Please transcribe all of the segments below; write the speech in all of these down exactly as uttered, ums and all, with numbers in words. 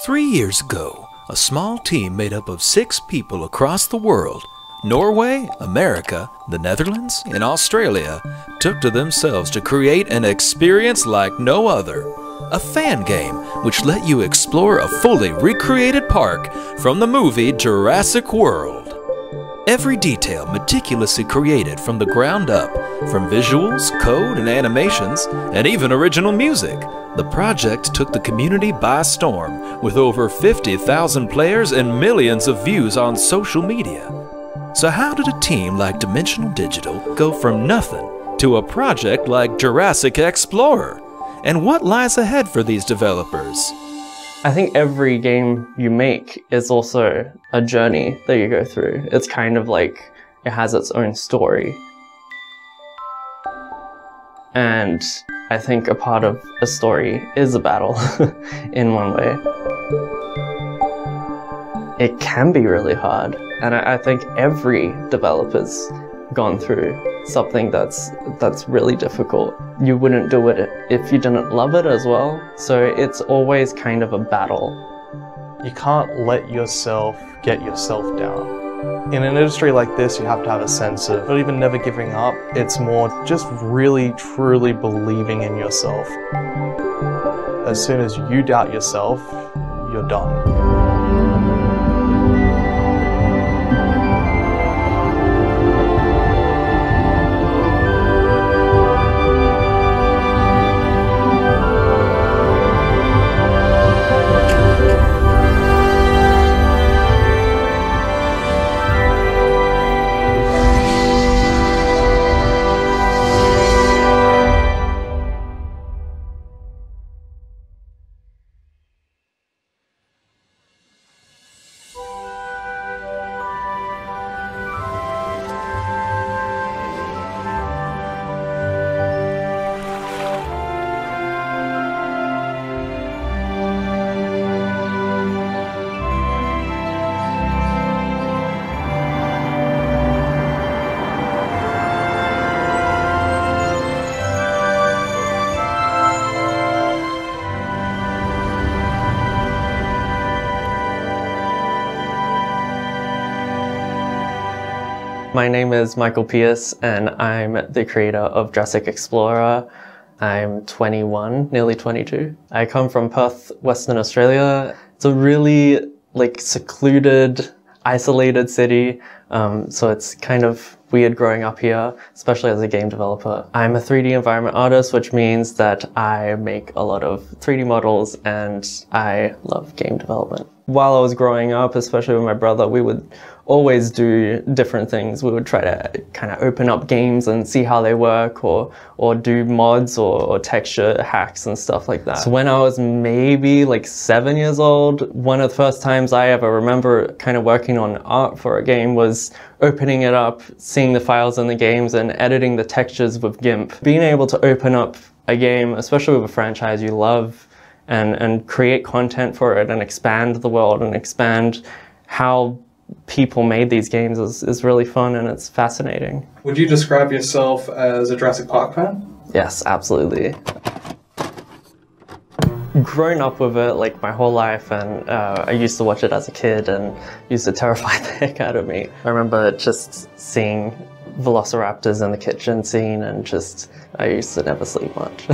Three years ago, a small team made up of six people across the world, Norway, America, the Netherlands, and Australia, took to themselves to create an experience like no other. A fan game which let you explore a fully recreated park from the movie Jurassic World. Every detail meticulously created from the ground up, from visuals, code, and animations, and even original music. The project took the community by storm, with over fifty thousand players and millions of views on social media. So how did a team like Dimensional Digital go from nothing to a project like Jurassic Explorer? And what lies ahead for these developers? I think every game you make is also a journey that you go through. It's kind of like it has its own story. And I think a part of a story is a battle in one way. It can be really hard. And I think every developer's gone through something that's that's really difficult. You wouldn't do it if you didn't love it as well. So it's always kind of a battle. You can't let yourself get yourself down. In an industry like this, you have to have a sense of not even never giving up. It's more just really, truly believing in yourself. As soon as you doubt yourself, you're done. My name is Michael Pierce and I'm the creator of Jurassic Explorer. I'm twenty-one, nearly twenty-two. I come from Perth, Western Australia. It's a really like secluded, isolated city. Um, so it's kind of weird growing up here, especially as a game developer. I'm a three D environment artist, which means that I make a lot of three D models and I love game development. While I was growing up, especially with my brother, we would always do different things. We would try to kind of open up games and see how they work or or do mods or, or texture hacks and stuff like that. So when I was maybe like seven years old, one of the first times I ever remember kind of working on art for a game was opening it up, seeing the files in the games and editing the textures with GIMP. Being able to open up a game, especially with a franchise you love, and, and create content for it and expand the world and expand how people made these games is, is really fun and it's fascinating. Would you describe yourself as a Jurassic Park fan? Yes, absolutely. Grown up with it like my whole life and uh, I used to watch it as a kid and used to terrify the heck out of me. I remember just seeing velociraptors in the kitchen scene and just I used to never sleep much.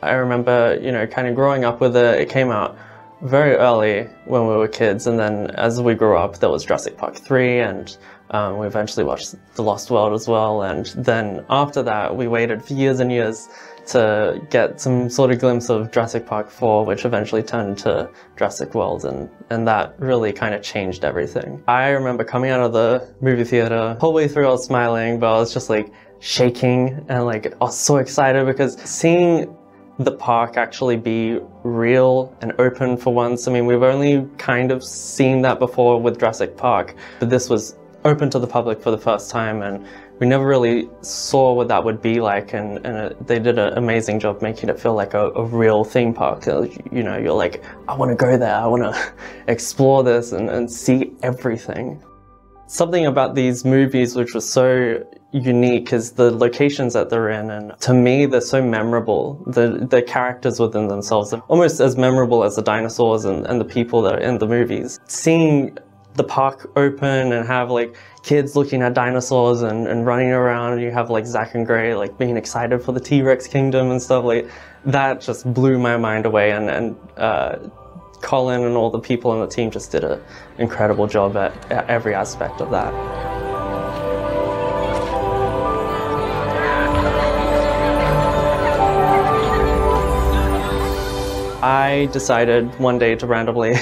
I remember, you know, kind of growing up with it, it came out very early when we were kids, and then as we grew up, there was Jurassic Park three, and um, we eventually watched The Lost World as well, and then after that, we waited for years and years to get some sort of glimpse of Jurassic Park four, which eventually turned into Jurassic World, and, and that really kind of changed everything. I remember coming out of the movie theater, the whole way through I was smiling, but I was just like shaking, and like, I was so excited because seeing the park actually be real and open for once. I mean, we've only kind of seen that before with Jurassic Park, but this was open to the public for the first time and we never really saw what that would be like, and, and it, they did an amazing job making it feel like a, a real theme park. You know, you're like, I wanna go there, I wanna explore this and, and see everything. Something about these movies which was so unique is the locations that they're in, and to me they're so memorable. The the characters within themselves are almost as memorable as the dinosaurs and, and the people that are in the movies. Seeing the park open and have like kids looking at dinosaurs and, and running around, and you have like Zach and Gray like being excited for the T-Rex kingdom and stuff, like that just blew my mind away, and, and uh, Colin and all the people on the team just did an incredible job at, at every aspect of that. I decided one day to randomly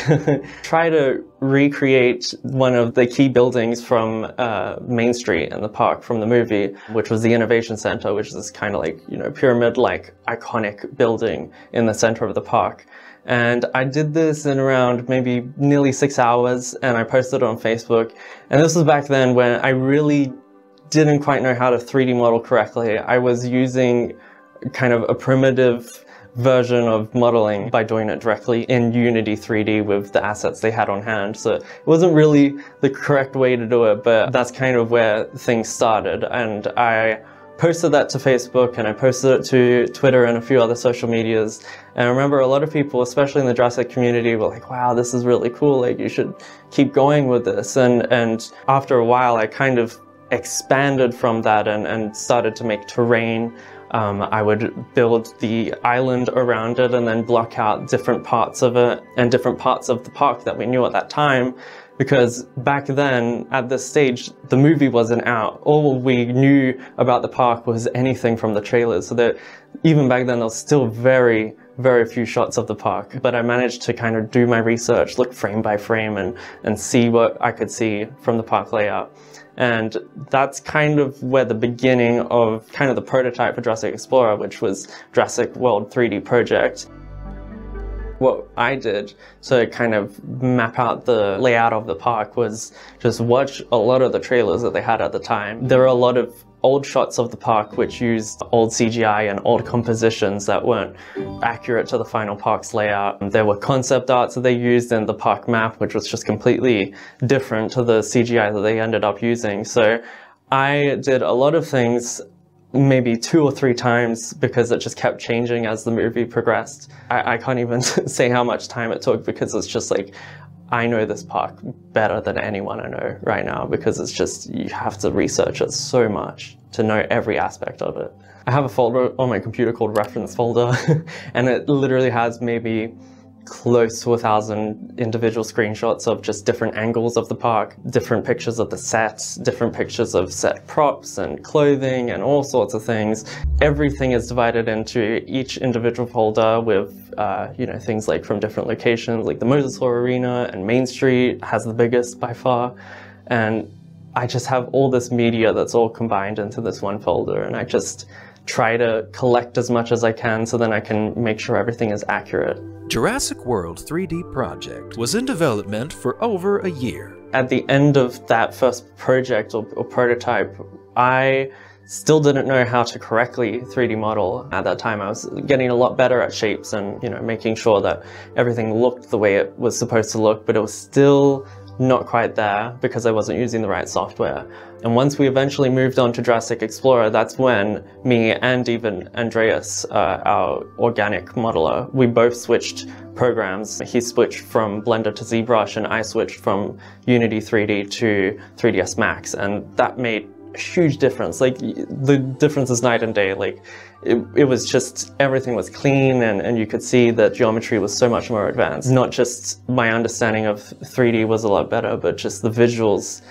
try to recreate one of the key buildings from uh, Main Street in the park from the movie, which was the Innovation Center, which is this kind of like, you know, pyramid-like iconic building in the center of the park. And I did this in around maybe nearly six hours, and I posted it on Facebook. And this was back then when I really didn't quite know how to three D model correctly. I was using kind of a primitive version of modeling by doing it directly in Unity three D with the assets they had on hand. So it wasn't really the correct way to do it, but that's kind of where things started. And I posted that to Facebook, and I posted it to Twitter and a few other social medias. And I remember a lot of people, especially in the Jurassic community, were like, wow, this is really cool. Like, you should keep going with this. And, and after a while, I kind of expanded from that and, and started to make terrain. Um, I would build the island around it and then block out different parts of it and different parts of the park that we knew at that time, because back then at this stage the movie wasn't out. All we knew about the park was anything from the trailers, so that even back then there was still very very few shots of the park. But I managed to kind of do my research, look frame by frame and and see what I could see from the park layout. And that's kind of where the beginning of kind of the prototype for Jurassic Explorer, which was Jurassic World three D Project. What I did to kind of map out the layout of the park was just watch a lot of the trailers that they had at the time. There were a lot of old shots of the park which used old C G I and old compositions that weren't accurate to the final park's layout. There were concept arts that they used in the park map, which was just completely different to the C G I that they ended up using. So I did a lot of things maybe two or three times because it just kept changing as the movie progressed. I, I can't even say how much time it took, because it's just like, I know this park better than anyone I know right now, because it's just, you have to research it so much to know every aspect of it. I have a folder on my computer called Reference Folder, and it literally has maybe close to a thousand individual screenshots of just different angles of the park, different pictures of the sets, different pictures of set props and clothing and all sorts of things. Everything is divided into each individual folder with, uh, you know, things like from different locations, like the Mosasaur Arena and Main Street has the biggest by far. And I just have all this media that's all combined into this one folder, and I just try to collect as much as I can so then I can make sure everything is accurate. Jurassic World three D Project was in development for over a year. At the end of that first project or, or prototype, I still didn't know how to correctly three D model. At that time I was getting a lot better at shapes and, you know, making sure that everything looked the way it was supposed to look, but it was still not quite there because I wasn't using the right software. And once we eventually moved on to Jurassic Explorer, that's when me and even Andreas, uh, our organic modeler, we both switched programs. He switched from Blender to ZBrush, and I switched from Unity three D to three D S Max, and that made a huge difference. Like, the difference is night and day. Like, it, it was just, everything was clean, and, and you could see that geometry was so much more advanced. Not just my understanding of three D was a lot better, but just the visuals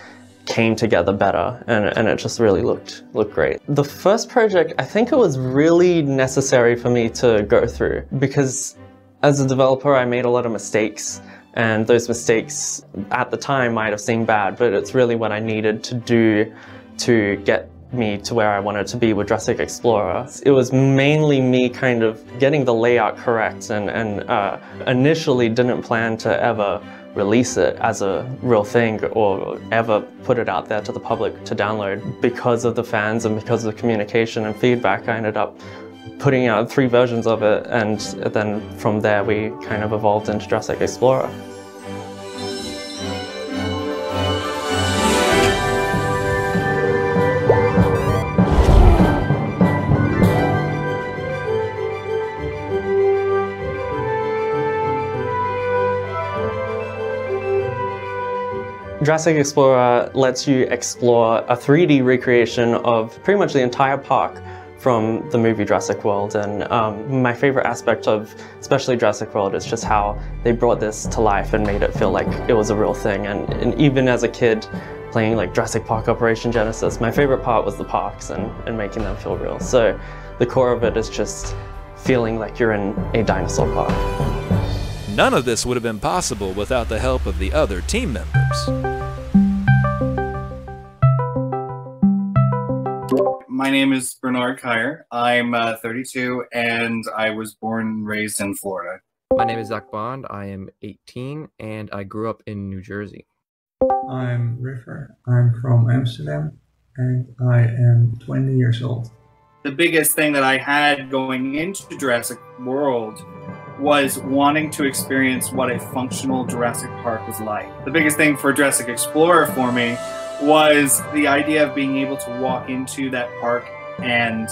came together better, and, and it just really looked looked great. The first project, I think it was really necessary for me to go through, because as a developer I made a lot of mistakes, and those mistakes at the time might have seemed bad, but it's really what I needed to do to get me to where I wanted to be with Jurassic Explorer. It was mainly me kind of getting the layout correct, and, and uh, initially didn't plan to ever release it as a real thing or ever put it out there to the public to download. Because of the fans and because of the communication and feedback, I ended up putting out three versions of it, and then from there we kind of evolved into Jurassic Explorer. Jurassic Explorer lets you explore a three D recreation of pretty much the entire park from the movie Jurassic World, and um, my favorite aspect of especially Jurassic World is just how they brought this to life and made it feel like it was a real thing. And, and even as a kid playing like Jurassic Park Operation Genesis, my favorite part was the parks and, and making them feel real. So the core of it is just feeling like you're in a dinosaur park. None of this would have been possible without the help of the other team members. My name is Bernard Kyer. I'm uh, thirty-two and I was born and raised in Florida. My name is Zach Bond. I am eighteen and I grew up in New Jersey. I'm Riffer. I'm from Amsterdam and I am twenty years old. The biggest thing that I had going into Jurassic World was wanting to experience what a functional Jurassic Park was like. The biggest thing for Jurassic Explorer for me was the idea of being able to walk into that park and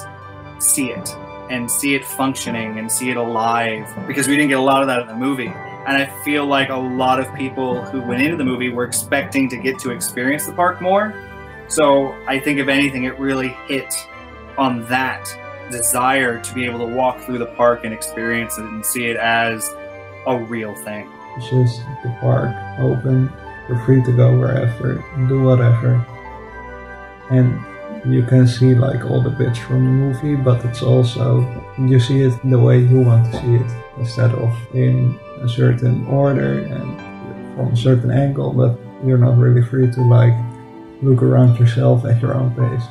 see it, and see it functioning, and see it alive, because we didn't get a lot of that in the movie. And I feel like a lot of people who went into the movie were expecting to get to experience the park more. So I think if anything, it really hit on that desire to be able to walk through the park and experience it and see it as a real thing. It's just the park open. You're free to go wherever, do whatever, and you can see like all the bits from the movie, but it's also, you see it the way you want to see it, instead of in a certain order and from a certain angle, but you're not really free to like look around yourself at your own pace.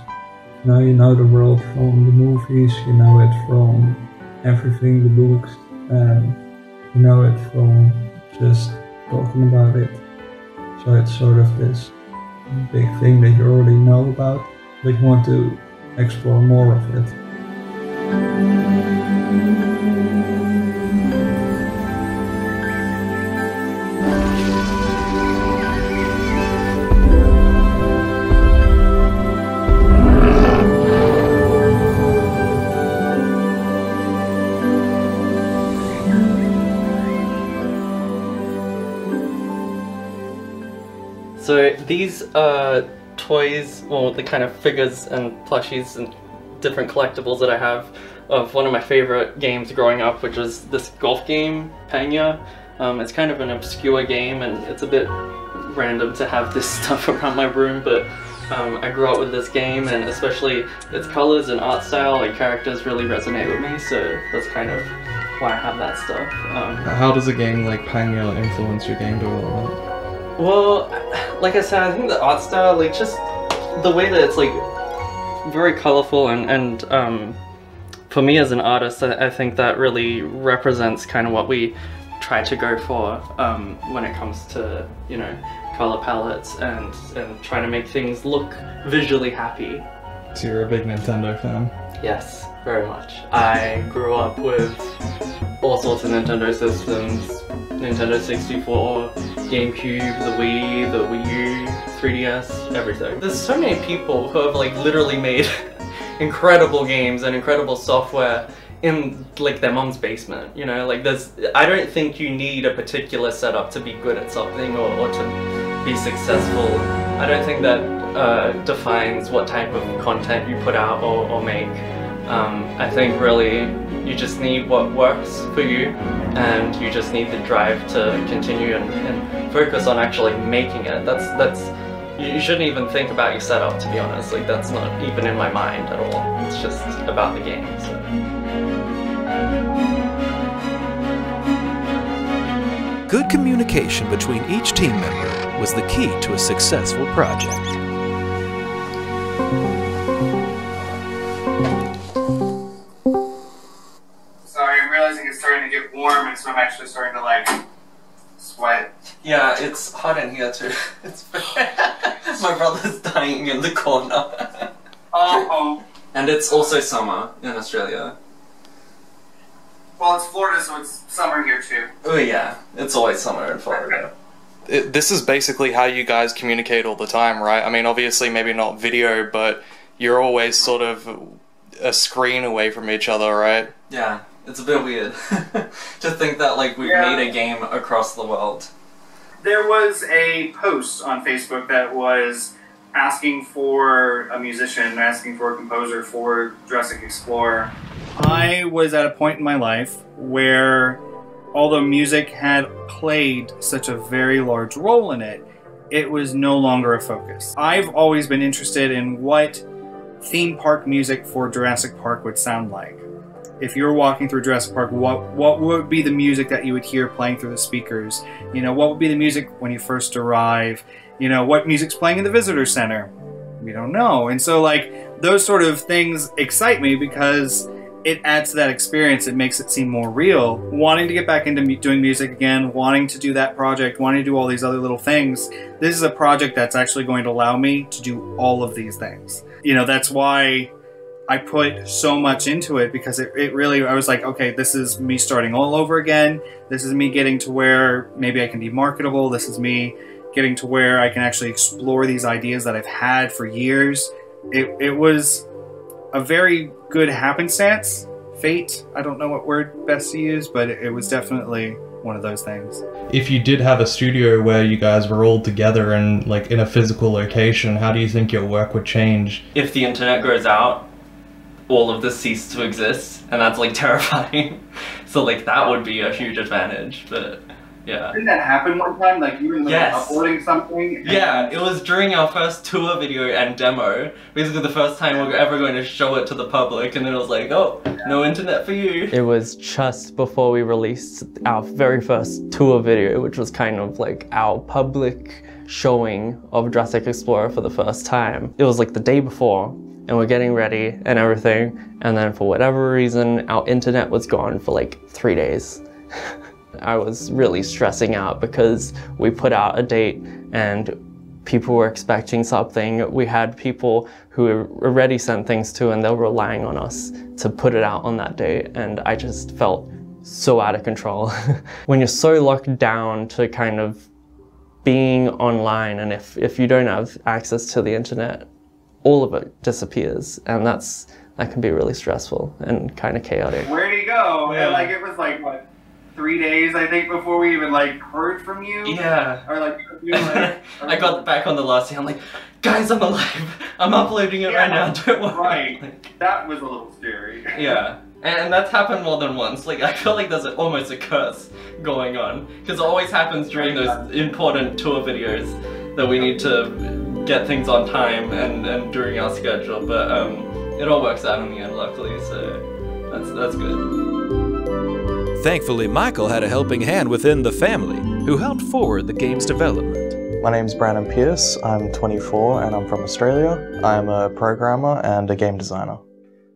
Now you know the world from the movies, you know it from everything, the books, and you know it from just talking about it. So it's sort of this big thing that you already know about, but you want to explore more of it. So these are toys, well, the kind of figures and plushies and different collectibles that I have of one of my favorite games growing up, which was this golf game, Panya. Um, it's kind of an obscure game and it's a bit random to have this stuff around my room, but um, I grew up with this game, and especially its colors and art style and characters really resonate with me, so that's kind of why I have that stuff. Um, How does a game like Panya influence your game development? Well, like I said, I think the art style, like just the way that it's like very colorful, and, and um, for me as an artist, I, I think that really represents kind of what we try to go for um, when it comes to, you know, color palettes and, and trying to make things look visually happy. So you're a big Nintendo fan? Yes, very much. I grew up with all sorts of Nintendo systems. Nintendo sixty-four, GameCube, the Wii, the Wii U, three D S, everything. There's so many people who have like literally made incredible games and incredible software in like their mom's basement, you know? Like there's, I don't think you need a particular setup to be good at something or, or to be successful. I don't think that uh, defines what type of content you put out or, or make. Um, I think really you just need what works for you, and you just need the drive to continue and, and focus on actually making it. That's that's you shouldn't even think about your setup, to be honest. Like that's not even in my mind at all. It's just about the game. So. Good communication between each team member was the key to a successful project. So I'm actually starting to like sweat. Yeah, it's hot in here too. It's my brother's dying in the corner. Oh. And it's also summer in Australia. Well, it's Florida, so it's summer here too. Oh yeah, it's always summer in Florida. It, this is basically how you guys communicate all the time, right? I mean, obviously maybe not video, but you're always sort of a screen away from each other, right? Yeah. It's a bit weird to think that like we've yeah. made a game across the world. there was a post on Facebook that was asking for a musician, asking for a composer for Jurassic Explorer. I was at a point in my life where, although music had played such a very large role in it, it was no longer a focus. I've always been interested in what theme park music for Jurassic Park would sound like. If you're walking through Jurassic Park, what, what would be the music that you would hear playing through the speakers? You know, what would be the music when you first arrive? You know, what music's playing in the visitor center? We don't know. And so, like, those sort of things excite me because it adds to that experience. It makes it seem more real. Wanting to get back into mu- doing music again, wanting to do that project, wanting to do all these other little things, this is a project that's actually going to allow me to do all of these things. You know, that's why I put so much into it, because it, it really, I was like, okay, this is me starting all over again. This is me getting to where maybe I can be marketable. This is me getting to where I can actually explore these ideas that I've had for years. It, it was a very good happenstance, fate. I don't know what word best to use, but it, it was definitely one of those things. If you did have a studio where you guys were all together and like in a physical location, how do you think your work would change? If the internet goes out, all of this ceased to exist, and that's like terrifying. So like that would be a huge advantage, but yeah. Didn't that happen one time? Like you were like, yes. uploading something? And yeah, it was during our first tour video and demo. Basically the first time we were ever going to show it to the public, and then it was like, oh, yeah. no internet for you. It was just before we released our very first tour video, which was kind of like our public showing of Jurassic Explorer for the first time. It was like the day before, and we're getting ready and everything, and then for whatever reason our internet was gone for like three days. I was really stressing out because we put out a date and people were expecting something. We had people who were already sent things to, and they were relying on us to put it out on that date, and I just felt so out of control. When you're so locked down to kind of being online, and if if you don't have access to the internet, all of it disappears, and that's that can be really stressful and kind of chaotic. Where do you go? Yeah. And like it was like what, three days I think before we even like heard from you. Yeah. Or like, you know, like I got back on the last day. I'm like, guys, I'm alive. I'm uploading it yeah, right now. Don't worry. Right. Like, that was a little scary. Yeah. And that's happened more than once. Like I feel like there's a, almost a curse going on, because it always happens during those important tour videos that we need to get things on time and, and during our schedule, but um, it all works out in the end, luckily, so that's, that's good. Thankfully, Michael had a helping hand within the family, who helped forward the game's development. My name's Brandon Pierce, I'm twenty-four and I'm from Australia. I'm a programmer and a game designer.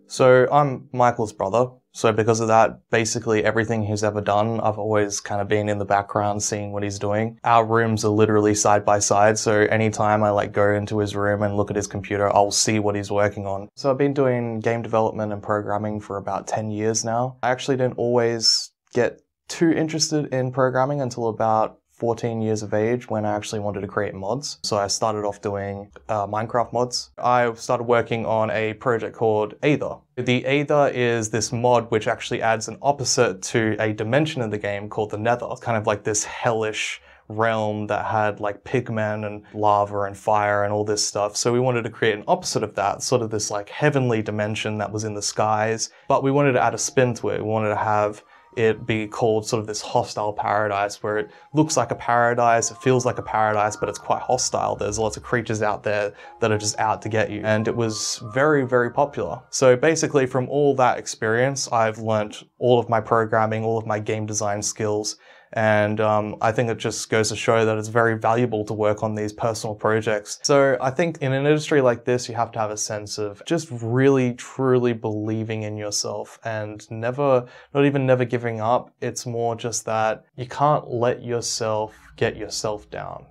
So I'm Michael's brother, so because of that, basically everything he's ever done, I've always kind of been in the background seeing what he's doing. Our rooms are literally side by side, so anytime I like go into his room and look at his computer, I'll see what he's working on. So I've been doing game development and programming for about ten years now. I actually didn't always get too interested in programming until about fourteen years of age, when I actually wanted to create mods. So I started off doing uh, Minecraft mods. I started working on a project called Aether. The Aether is this mod which actually adds an opposite to a dimension in the game called the Nether. It's kind of like this hellish realm that had like pigmen and lava and fire and all this stuff. So we wanted to create an opposite of that, sort of this like heavenly dimension that was in the skies, but we wanted to add a spin to it. We wanted to have it be called sort of this hostile paradise, where it looks like a paradise, it feels like a paradise, but it's quite hostile. There's lots of creatures out there that are just out to get you. And it was very, very popular. So basically from all that experience, I've learned all of my programming, all of my game design skills. And um, I think it just goes to show that it's very valuable to work on these personal projects. So I think in an industry like this, you have to have a sense of just really, truly believing in yourself and never, not even never giving up. It's more just that you can't let yourself get yourself down.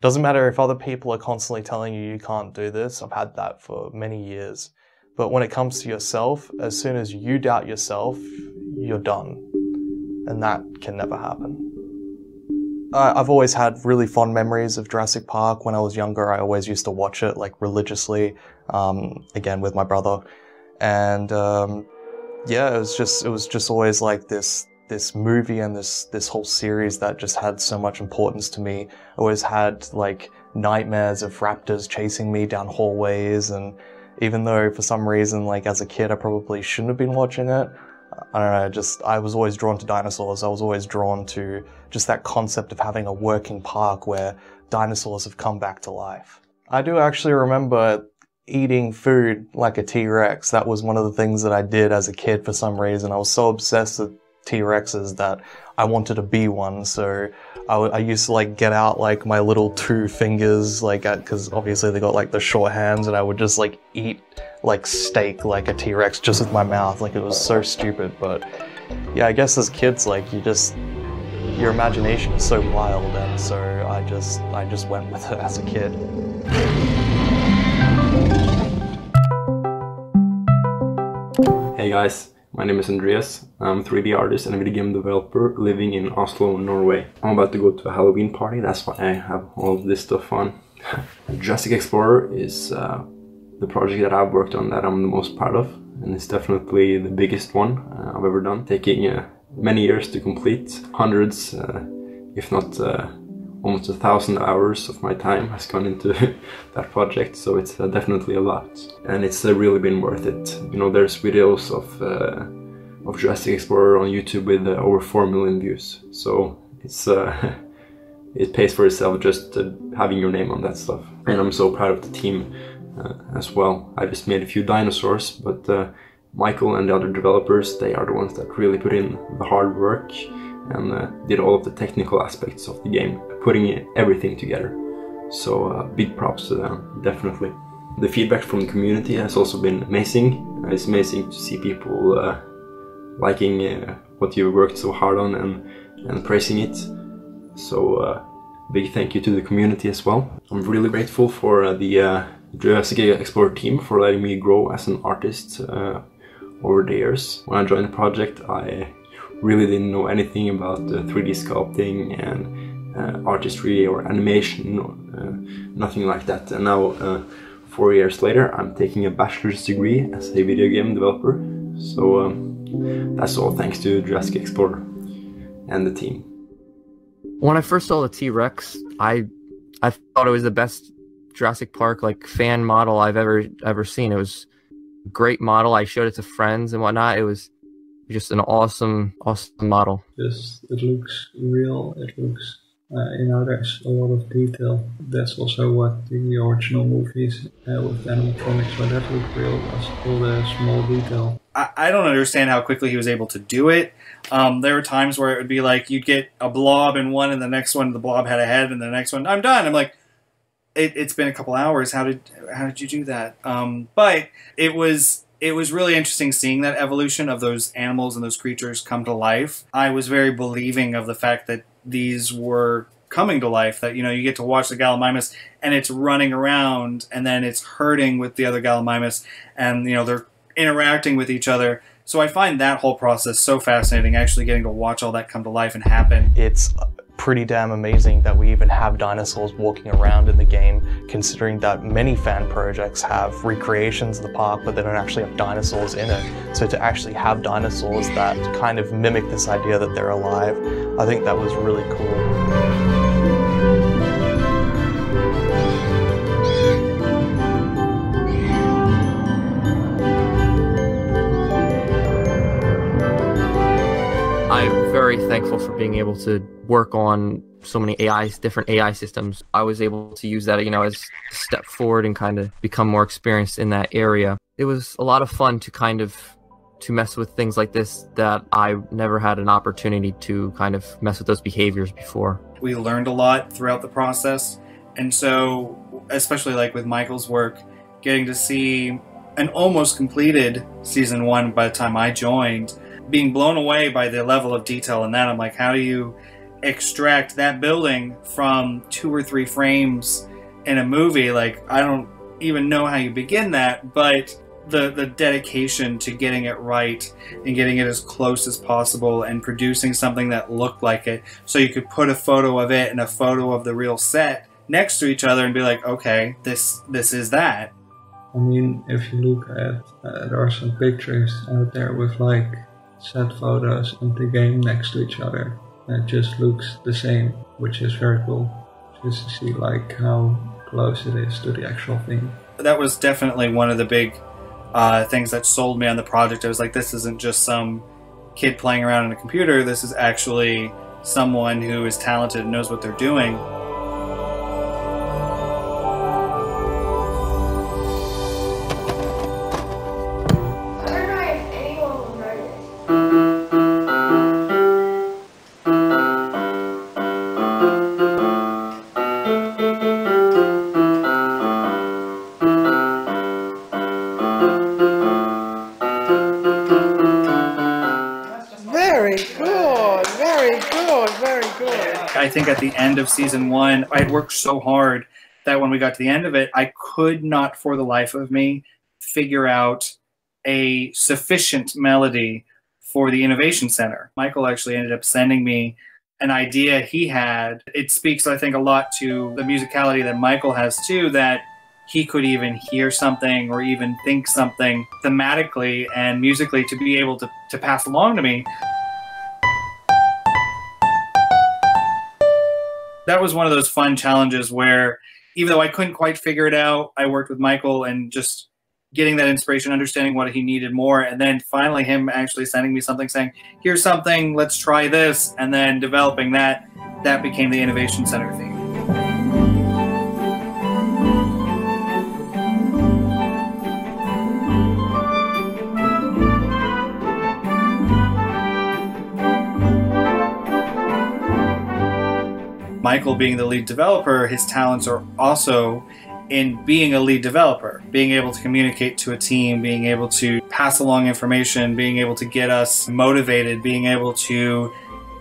Doesn't matter if other people are constantly telling you you can't do this. I've had that for many years. But when it comes to yourself, as soon as you doubt yourself, you're done. And that can never happen. Uh, I've always had really fond memories of Jurassic Park. When I was younger, I always used to watch it like religiously, um, again with my brother. And um, yeah, it was just it was just always like this this movie and this this whole series that just had so much importance to me. I always had like nightmares of raptors chasing me down hallways, and even though for some reason, like as a kid, I probably shouldn't have been watching it, I don't know, just I was always drawn to dinosaurs. I was always drawn to just that concept of having a working park where dinosaurs have come back to life. I do actually remember eating food like a T-Rex. That was one of the things that I did as a kid for some reason. I was so obsessed with T-Rexes that I wanted to be one, so I, I used to like get out like my little two fingers, like, because obviously they got like the short hands, and I would just like eat like steak like a T-Rex just with my mouth. Like, it was so stupid, but yeah, I guess as kids, like, you just, your imagination is so wild, and so I just, I just went with it as a kid. Hey guys, my name is Andreas. I'm a three D artist and a video game developer living in Oslo, Norway. I'm about to go to a Halloween party, that's why I have all of this stuff on. Jurassic Explorer is uh, the project that I've worked on that I'm the most proud of, and it's definitely the biggest one uh, I've ever done, taking uh, many years to complete. Hundreds, uh, if not uh, almost a thousand hours of my time has gone into that project, so it's uh, definitely a lot. And it's uh, really been worth it. You know, there's videos of uh, of Jurassic Explorer on YouTube with uh, over four million views. So it's uh, it pays for itself just uh, having your name on that stuff. And I'm so proud of the team uh, as well. I just made a few dinosaurs, but uh, Michael and the other developers, they are the ones that really put in the hard work and uh, did all of the technical aspects of the game, putting everything together. So uh, big props to them, definitely. The feedback from the community has also been amazing. It's amazing to see people uh, liking uh, what you worked so hard on and, and praising it. So uh, big thank you to the community as well. I'm really grateful for uh, the uh, Jurassic Explorer team for letting me grow as an artist uh, over the years. When I joined the project, I really didn't know anything about uh, three D sculpting and uh, artistry or animation, or, uh, nothing like that. And now, uh, four years later, I'm taking a bachelor's degree as a video game developer. So um, that's all thanks to Jurassic Explorer and the team. When I first saw the T-Rex, I I thought it was the best Jurassic Park like fan model I've ever ever seen. It was a great model. I showed it to friends and whatnot. It was just an awesome, awesome model. Yes, it looks real. It looks, uh, you know, there's a lot of detail. That's also what the original movies uh, with animatronics, when that looked real, was all the small detail. I, I don't understand how quickly he was able to do it. Um, there were times where it would be like you'd get a blob in one, and the next one the blob had a head, and the next one I'm done. I'm like, it, it's been a couple hours. How did how did you do that? Um, but it was. It was really interesting seeing that evolution of those animals and those creatures come to life. I was very believing of the fact that these were coming to life, that, you know, you get to watch the Gallimimus and it's running around and then it's herding with the other Gallimimus and, you know, they're interacting with each other. So I find that whole process so fascinating, actually getting to watch all that come to life and happen. It's pretty damn amazing that we even have dinosaurs walking around in the game, considering that many fan projects have recreations of the park, but they don't actually have dinosaurs in it. So to actually have dinosaurs that kind of mimic this idea that they're alive, I think that was really cool. I'm very thankful for being able to work on so many A I, different A I systems. I was able to use that, you know, as a step forward and kind of become more experienced in that area. It was a lot of fun to kind of, to mess with things like this that I never had an opportunity to kind of mess with those behaviors before. We learned a lot throughout the process. And so, especially like with Michael's work, getting to see an almost completed season one by the time I joined, being blown away by the level of detail in that. I'm like, how do you extract that building from two or three frames in a movie? Like, I don't even know how you begin that, but the the dedication to getting it right and getting it as close as possible and producing something that looked like it, so you could put a photo of it and a photo of the real set next to each other and be like, okay, this this is that. I mean, if you look at uh, there are some pictures out there with like set photos of the game next to each other. And it just looks the same, which is very cool. Just to see like how close it is to the actual thing. That was definitely one of the big uh, things that sold me on the project. I was like, this isn't just some kid playing around on a computer. This is actually someone who is talented and knows what they're doing. I think at the end of season one, I had worked so hard that when we got to the end of it, I could not for the life of me figure out a sufficient melody for the Innovation Center. Michael actually ended up sending me an idea he had. It speaks, I think, a lot to the musicality that Michael has too, that he could even hear something or even think something thematically and musically to be able to, to pass along to me. That was one of those fun challenges where even though I couldn't quite figure it out, I worked with Michael and just getting that inspiration, understanding what he needed more. And then finally him actually sending me something saying, here's something, let's try this. And then developing that, that became the Innovation Center theme. Michael being the lead developer, his talents are also in being a lead developer, being able to communicate to a team, being able to pass along information, being able to get us motivated, being able to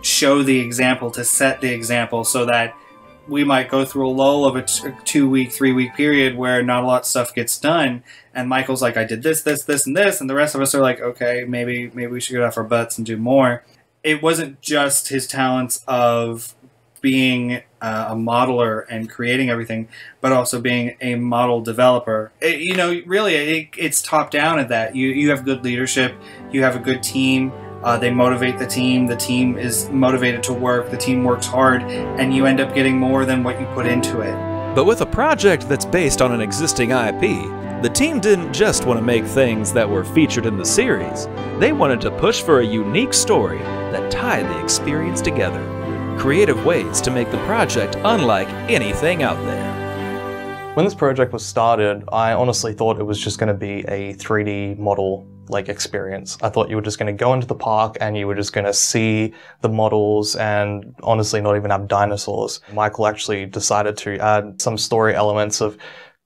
show the example, to set the example so that we might go through a lull of a two-week, three-week period where not a lot of stuff gets done. And Michael's like, I did this, this, this, and this. And the rest of us are like, okay, maybe, maybe we should get off our butts and do more. It wasn't just his talents of being uh, a modeler and creating everything, but also being a model developer. It, you know, really, it, it's top down at that. You, you have good leadership, you have a good team, uh, they motivate the team, the team is motivated to work, the team works hard, and you end up getting more than what you put into it. But with a project that's based on an existing I P, the team didn't just want to make things that were featured in the series, they wanted to push for a unique story that tied the experience together. Creative ways to make the project unlike anything out there. When this project was started, I honestly thought it was just going to be a three D model like experience. I thought you were just going to go into the park and you were just going to see the models and honestly not even have dinosaurs. Michael actually decided to add some story elements of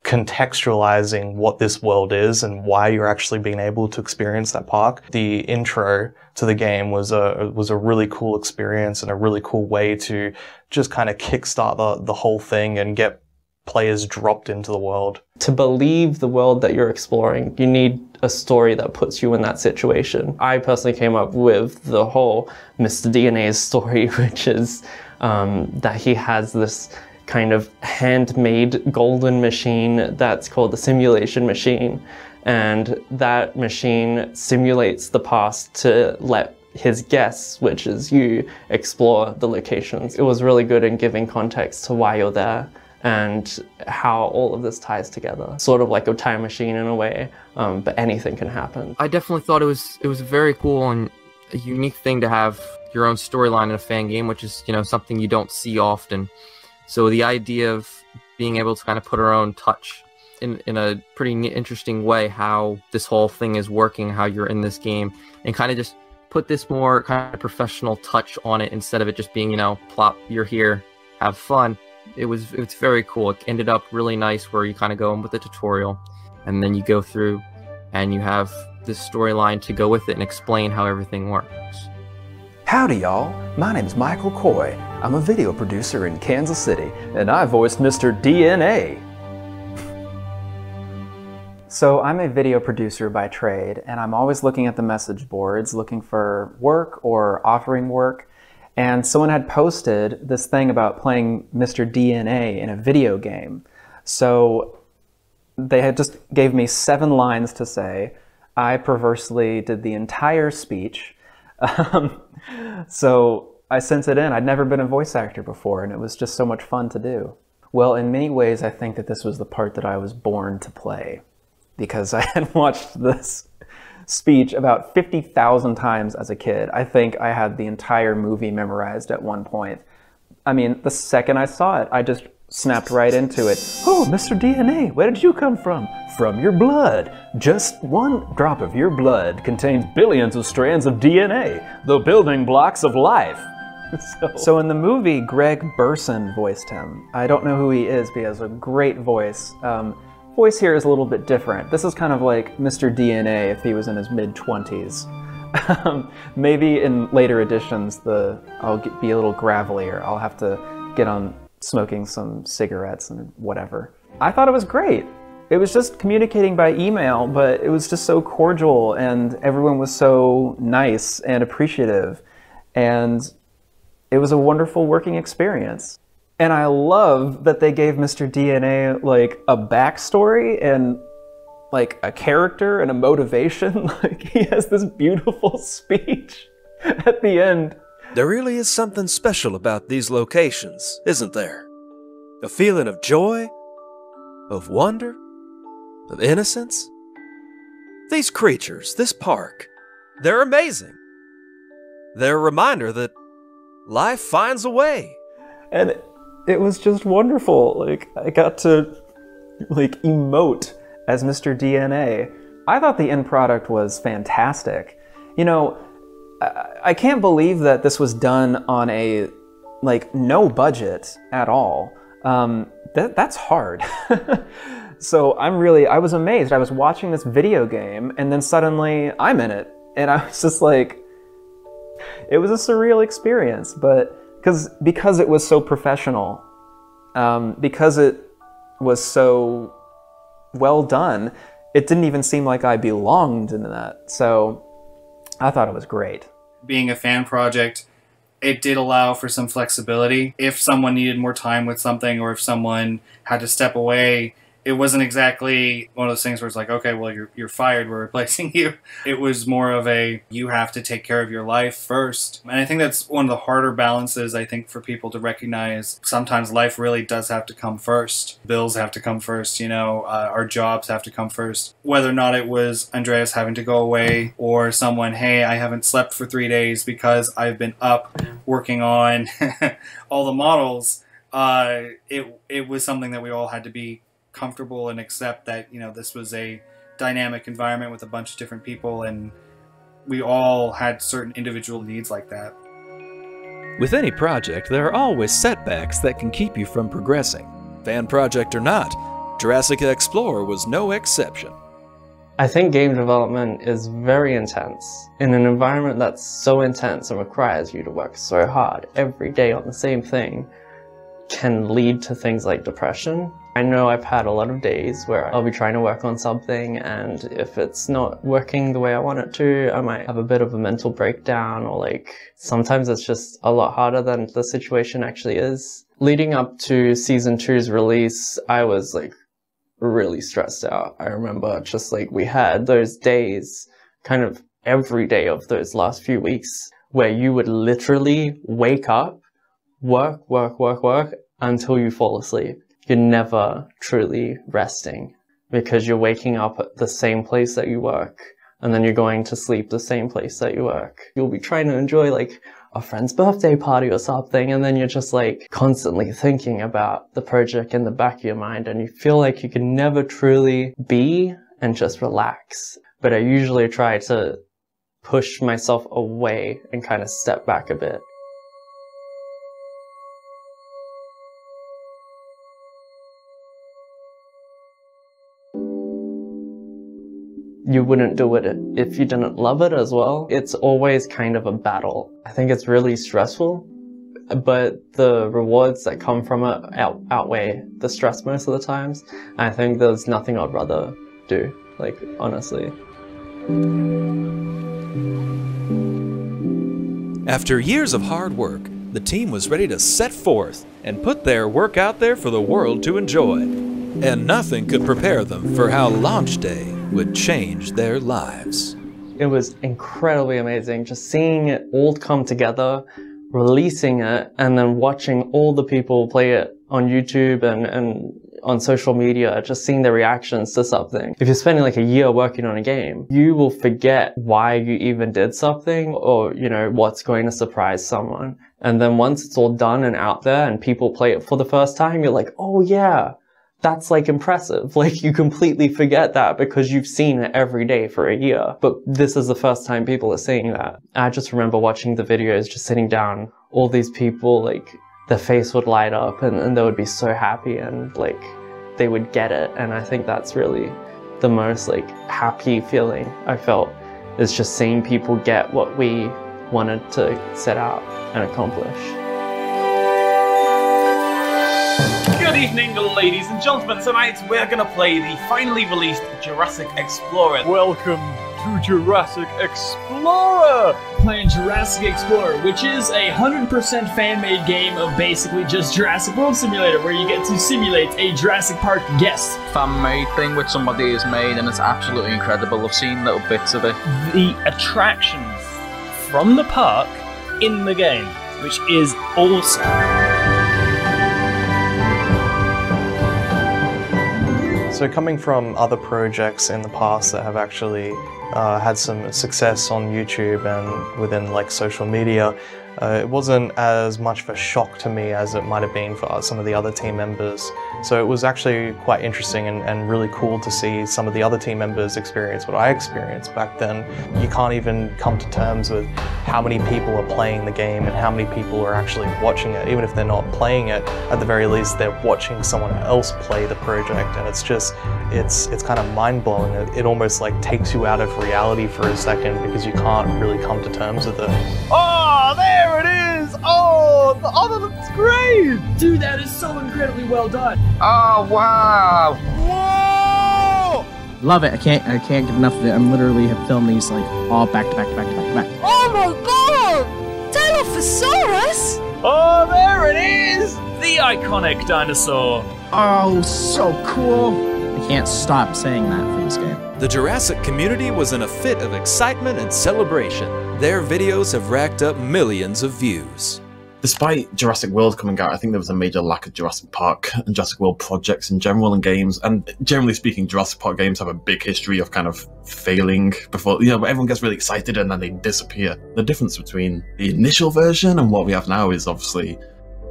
contextualizing what this world is and why you're actually being able to experience that park. The intro to the game was a was a really cool experience and a really cool way to just kind of kickstart the, the whole thing and get players dropped into the world. To believe the world that you're exploring, you need a story that puts you in that situation. I personally came up with the whole Mister D N A's story, which is um, that he has this kind of handmade golden machine that's called the simulation machine, and that machine simulates the past to let his guests, which is you, explore the locations. It was really good in giving context to why you're there and how all of this ties together. Sort of like a time machine in a way, um, but anything can happen. I definitely thought it was it was very cool and a unique thing to have your own storyline in a fan game, which is, you know, something you don't see often. So the idea of being able to kind of put our own touch in, in a pretty interesting way, how this whole thing is working, how you're in this game, and kind of just put this more kind of professional touch on it instead of it just being, you know, plop, you're here, have fun. It was, it's very cool. It ended up really nice where you kind of go in with the tutorial and then you go through and you have this storyline to go with it and explain how everything works. Howdy y'all, my name's Michael Coy. I'm a video producer in Kansas City, and I voiced Mister D N A. So I'm a video producer by trade, and I'm always looking at the message boards, looking for work or offering work, and someone had posted this thing about playing Mister D N A in a video game. So they had just gave me seven lines to say. I perversely did the entire speech. Um, so I sent it in. I'd never been a voice actor before, and it was just so much fun to do. Well, in many ways, I think that this was the part that I was born to play, because I had watched this speech about fifty thousand times as a kid. I think I had the entire movie memorized at one point. I mean, the second I saw it, I just snapped right into it. Oh, Mister D N A, where did you come from? From your blood. Just one drop of your blood contains billions of strands of D N A, the building blocks of life. So, so in the movie, Greg Burson voiced him. I don't know who he is, but he has a great voice. Um, voice here is a little bit different. This is kind of like Mister D N A if he was in his mid twenties. Um, maybe in later editions, the I'll get, be a little gravelier. I'll have to get on smoking some cigarettes and whatever. I thought it was great. It was just communicating by email, but it was just so cordial, and everyone was so nice and appreciative, and it was a wonderful working experience. And I love that they gave Mister D N A like a backstory and like a character and a motivation. Like, he has this beautiful speech at the end. There really is something special about these locations, isn't there? A feeling of joy, of wonder, of innocence. These creatures, this park, they're amazing. They're a reminder that life finds a way. And it It was just wonderful. Like, I got to like emote as Mister D N A. I thought the end product was fantastic. You know, I, I can't believe that this was done on a like no budget at all. Um, that that's hard. So I'm really, I was amazed. I was watching this video game and then suddenly I'm in it, and I was just like, it was a surreal experience, but. Because because it was so professional, um, because it was so well done, it didn't even seem like I belonged in that. So I thought it was great. Being a fan project, it did allow for some flexibility. If someone needed more time with something, or if someone had to step away, it wasn't exactly one of those things where it's like, okay, well, you're, you're fired, we're replacing you. It was more of a, you have to take care of your life first. And I think that's one of the harder balances, I think, for people to recognize. Sometimes life really does have to come first. Bills have to come first, you know, uh, our jobs have to come first. Whether or not it was Andreas having to go away, or someone, hey, I haven't slept for three days because I've been up working on all the models. Uh, it, it was something that we all had to be comfortable and accept that, you know, this was a dynamic environment with a bunch of different people, and we all had certain individual needs like that. With any project, there are always setbacks that can keep you from progressing. Fan project or not, Jurassic Explorer was no exception. I think game development is very intense. In an environment that's so intense and requires you to work so hard every day on the same thing, can lead to things like depression. I know I've had a lot of days where I'll be trying to work on something, and if it's not working the way I want it to, I might have a bit of a mental breakdown, or like sometimes it's just a lot harder than the situation actually is. Leading up to season two's release, I was like really stressed out. I remember just like we had those days, kind of every day of those last few weeks, where you would literally wake up, work, work, work, work until you fall asleep. You're never truly resting, because you're waking up at the same place that you work, and then you're going to sleep the same place that you work. You'll be trying to enjoy like a friend's birthday party or something, and then you're just like constantly thinking about the project in the back of your mind, and you feel like you can never truly be and just relax. But I usually try to push myself away and kind of step back a bit. You wouldn't do it if you didn't love it as well. It's always kind of a battle. I think it's really stressful, but the rewards that come from it out outweigh the stress most of the times. I think there's nothing I'd rather do, like, honestly. After years of hard work, the team was ready to set forth and put their work out there for the world to enjoy. And nothing could prepare them for how launch day would change their lives. It was incredibly amazing just seeing it all come together, releasing it, and then watching all the people play it on YouTube and, and on social media, just seeing their reactions to something. If you're spending like a year working on a game, you will forget why you even did something, or, you know, what's going to surprise someone. And then once it's all done and out there and people play it for the first time, you're like, oh yeah, that's like impressive. Like, you completely forget that because you've seen it every day for a year. But this is the first time people are seeing that. I just remember watching the videos, just sitting down, all these people, like, their face would light up and, and they would be so happy and like they would get it. And I think that's really the most like happy feeling I felt, is just seeing people get what we wanted to set out and accomplish. Good evening, ladies and gentlemen. Tonight we're gonna play the finally released Jurassic Explorer. Welcome to Jurassic Explorer! Playing Jurassic Explorer, which is a one hundred percent fan-made game of basically just Jurassic World Simulator, where you get to simulate a Jurassic Park guest. Fan-made thing which somebody has made, and it's absolutely incredible. I've seen little bits of it. The attractions from the park in the game, which is awesome. So coming from other projects in the past that have actually uh, had some success on YouTube and within like social media, uh, it wasn't as much of a shock to me as it might have been for some of the other team members. So it was actually quite interesting and, and really cool to see some of the other team members experience what I experienced back then. You can't even come to terms with how many people are playing the game and how many people are actually watching it. Even if they're not playing it, at the very least they're watching someone else play the project, and it's just, it's it's kind of mind-blowing. It, it almost like takes you out of reality for a second because you can't really come to terms with it. Oh, there it is! Oh, oh, that's great! Dude, that is so incredibly well done. Oh, wow! Whoa! Love it. I can't, I can't get enough of it. I'm literally have filmed these like all back to back to back to back to back. Oh my god! Dilophosaurus! Oh, there it is! The iconic dinosaur. Oh, so cool. I can't stop saying that for this game. The Jurassic community was in a fit of excitement and celebration. Their videos have racked up millions of views. Despite Jurassic World coming out, I think there was a major lack of Jurassic Park and Jurassic World projects in general and games. And generally speaking, Jurassic Park games have a big history of kind of failing before, you know, everyone gets really excited and then they disappear. The difference between the initial version and what we have now is obviously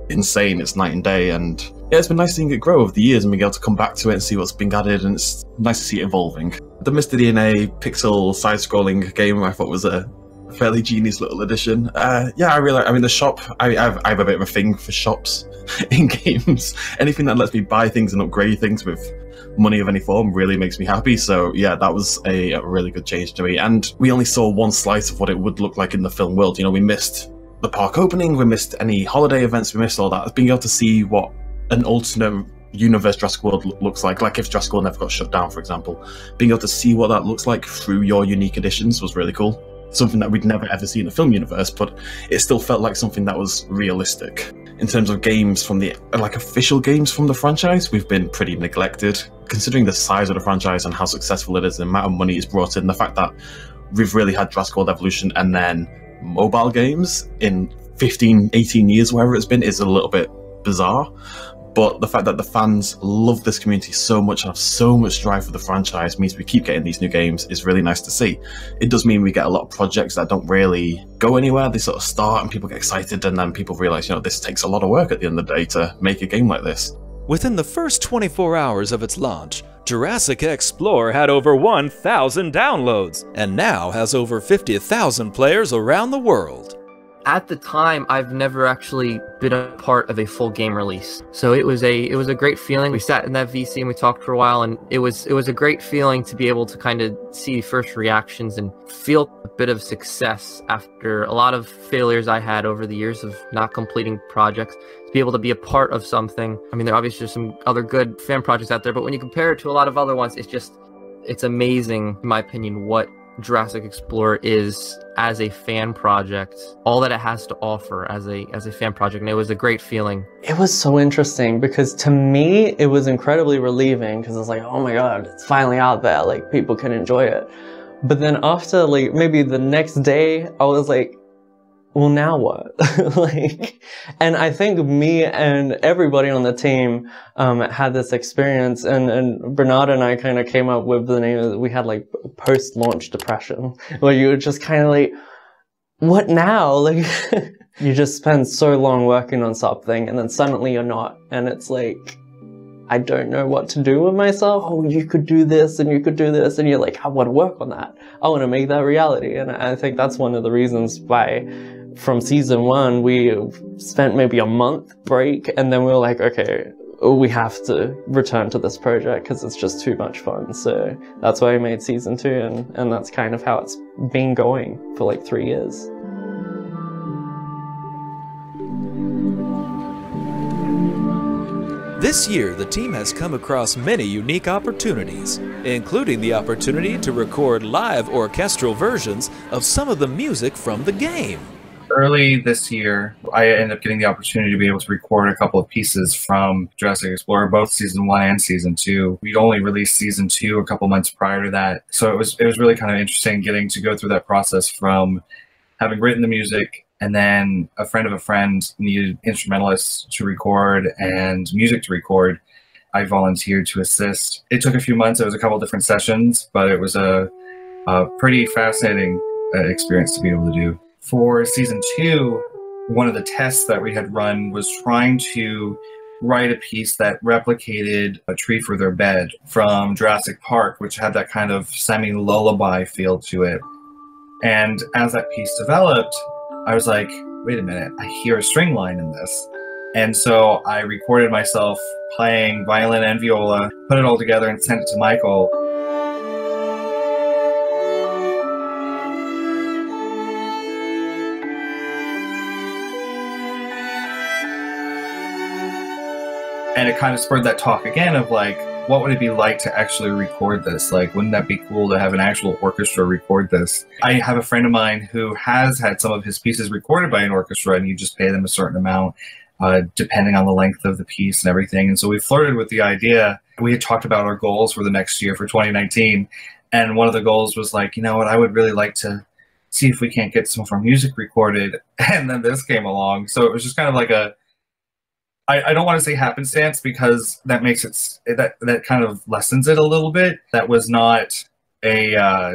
insane. It's night and day, and yeah, it's been nice seeing it grow over the years and being able to come back to it and see what's been added, and it's nice to see it evolving. The Mister D N A pixel side-scrolling game I thought was a fairly genius little addition. Uh, yeah, I really, I mean, the shop, I, I, have, I have a bit of a thing for shops in games. Anything that lets me buy things and upgrade things with money of any form really makes me happy, so yeah, that was a, a really good change to me. And we only saw one slice of what it would look like in the film world. You know, we missed the park opening, we missed any holiday events, we missed all that. Being able to see what an alternate universe Jurassic World looks like, like if Jurassic World never got shut down, for example, being able to see what that looks like through your unique additions was really cool. Something that we'd never ever see in the film universe, but it still felt like something that was realistic. In terms of games from the, like official games from the franchise, we've been pretty neglected. Considering the size of the franchise and how successful it is, the amount of money it's brought in, the fact that we've really had Jurassic World Evolution and then mobile games in fifteen, eighteen years, wherever it's been, is a little bit bizarre. But the fact that the fans love this community so much and have so much drive for the franchise means we keep getting these new games is really nice to see. It does mean we get a lot of projects that don't really go anywhere. They sort of start and people get excited, and then people realize, you know, this takes a lot of work at the end of the day to make a game like this. Within the first twenty-four hours of its launch, Jurassic Explorer had over one thousand downloads and now has over fifty thousand players around the world. At the time, I've never actually been a part of a full game release, so it was a it was a great feeling. We sat in that V C and we talked for a while, and it was it was a great feeling to be able to kind of see first reactions and feel a bit of success after a lot of failures I had over the years of not completing projects. To be able to be a part of something, I mean, there are obviously some other good fan projects out there, but when you compare it to a lot of other ones, it's just it's amazing, in my opinion, what Jurassic Explorer is as a fan project, all that it has to offer as a as a fan project, and it was a great feeling. It was so interesting because to me it was incredibly relieving because I was like, oh my god, it's finally out there, like people can enjoy it. But then after like maybe the next day, I was like, well, now what? Like, and I think me and everybody on the team um, had this experience, and, and Bernard and I kind of came up with the name that we had, like, post-launch depression, where you were just kind of like, what now? Like, you just spend so long working on something, and then suddenly you're not, and it's like, I don't know what to do with myself. Oh, you could do this and you could do this. And you're like, I want to work on that. I want to make that reality. And I think that's one of the reasons why from season one, we spent maybe a month break. And then we were like, okay, we have to return to this project because it's just too much fun. So that's why we made season two. And, and that's kind of how it's been going for like three years. This year, the team has come across many unique opportunities, including the opportunity to record live orchestral versions of some of the music from the game. Early this year, I ended up getting the opportunity to be able to record a couple of pieces from Jurassic Explorer, both season one and season two. We'd only released season two a couple months prior to that, so it was, it was really kind of interesting getting to go through that process from having written the music, and then a friend of a friend needed instrumentalists to record and music to record. I volunteered to assist. It took a few months. It was a couple different sessions, but it was a, a pretty fascinating experience to be able to do. For season two, one of the tests that we had run was trying to write a piece that replicated A Tree for Their Bed from Jurassic Park, which had that kind of semi-lullaby feel to it. And as that piece developed, I was like, wait a minute, I hear a string line in this. And so I recorded myself playing violin and viola, put it all together and sent it to Michael. And it kind of spurred that talk again of like, what would it be like to actually record this? Like, wouldn't that be cool to have an actual orchestra record this? I have a friend of mine who has had some of his pieces recorded by an orchestra, and you just pay them a certain amount, uh, depending on the length of the piece and everything. And so we flirted with the idea. We had talked about our goals for the next year for twenty nineteen. And one of the goals was like, you know what, I would really like to see if we can't get some of our music recorded. And then this came along. So it was just kind of like a, I, I don't want to say happenstance, because that makes it, that, that kind of lessens it a little bit. That was not a, uh,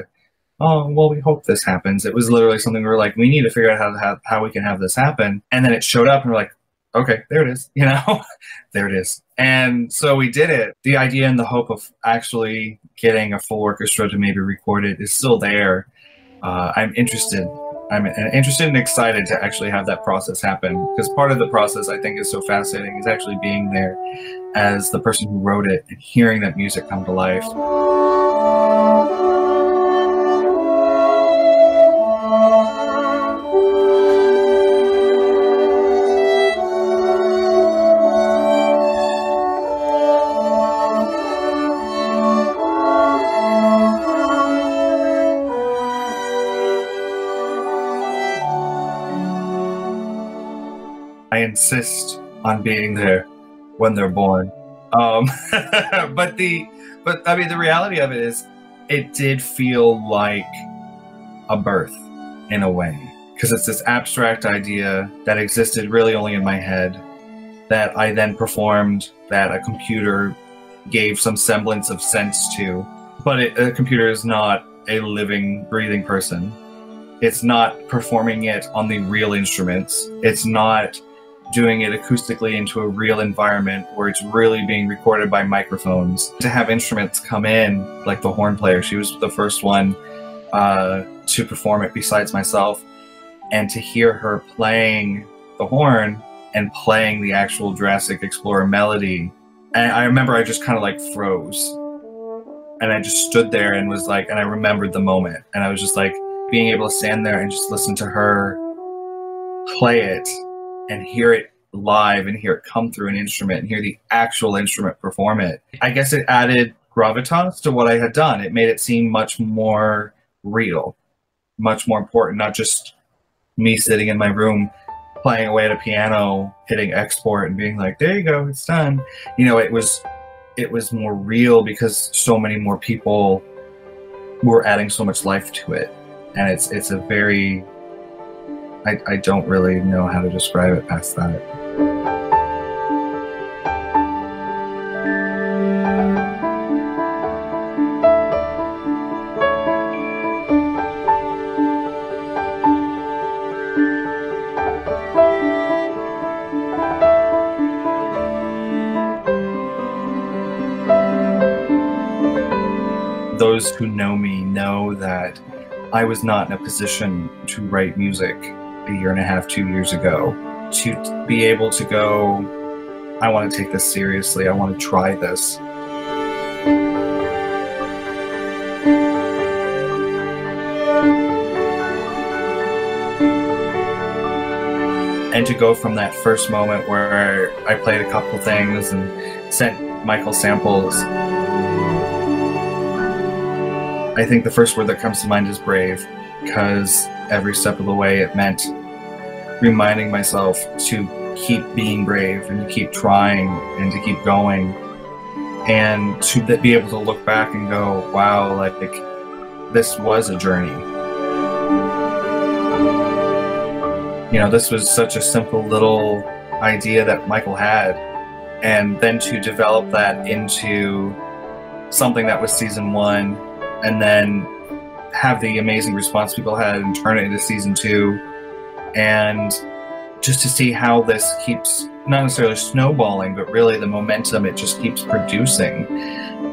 oh, well, we hope this happens. It was literally something we were like, we need to figure out how, how, how we can have this happen. And then it showed up and we're like, okay, there it is, you know, there it is. And so we did it. The idea and the hope of actually getting a full orchestra to maybe record it is still there. Uh, I'm interested. I'm interested and excited to actually have that process happen, because part of the process I think is so fascinating is actually being there as the person who wrote it and hearing that music come to life. I insist on being there when they're born. Um, but the, but I mean, the reality of it is it did feel like a birth in a way, because it's this abstract idea that existed really only in my head that I then performed, that a computer gave some semblance of sense to. But it, a computer is not a living, breathing person. It's not performing it on the real instruments. It's not doing it acoustically into a real environment where it's really being recorded by microphones. To have instruments come in, like the horn player, she was the first one uh, to perform it besides myself, and to hear her playing the horn and playing the actual Jurassic Explorer melody. And I remember I just kind of like froze, and I just stood there and was like, and I remembered the moment, and I was just like, being able to stand there and just listen to her play it and hear it live and hear it come through an instrument and hear the actual instrument perform it. I guess it added gravitas to what I had done. It made it seem much more real, much more important, not just me sitting in my room playing away at a piano, hitting export and being like, there you go, it's done. You know, it was, it was more real because so many more people we're adding so much life to it, and it's it's a very I, I don't really know how to describe it past that. Those who know me know that I was not in a position to write music a year and a half, two years ago, to be able to go, I want to take this seriously, I want to try this. And to go from that first moment where I played a couple things and sent Michael samples. I think the first word that comes to mind is brave, because every step of the way it meant reminding myself to keep being brave and to keep trying and to keep going, and to be able to look back and go, wow, like, this was a journey. You know, this was such a simple little idea that Michael had, and then to develop that into something that was season one, and then have the amazing response people had and turn it into season two, and just to see how this keeps not necessarily snowballing, but really the momentum it just keeps producing,